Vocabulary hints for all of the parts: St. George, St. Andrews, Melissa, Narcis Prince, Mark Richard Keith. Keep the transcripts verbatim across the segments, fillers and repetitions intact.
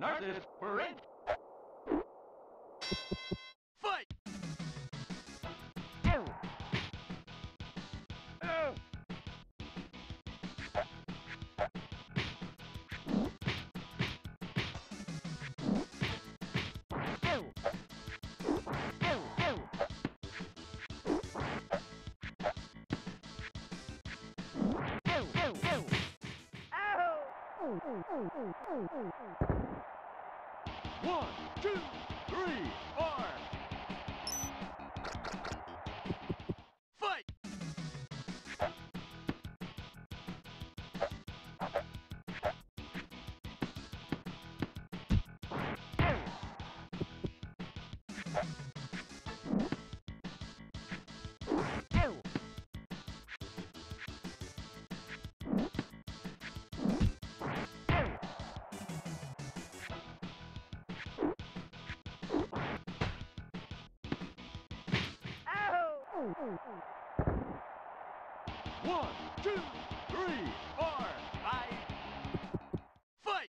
Narcis Prince. Fight! Oh. Oh. One, two, three, four. Fight! One, two, three, four, five, fight!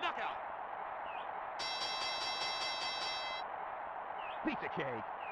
Knockout! Pizza cake!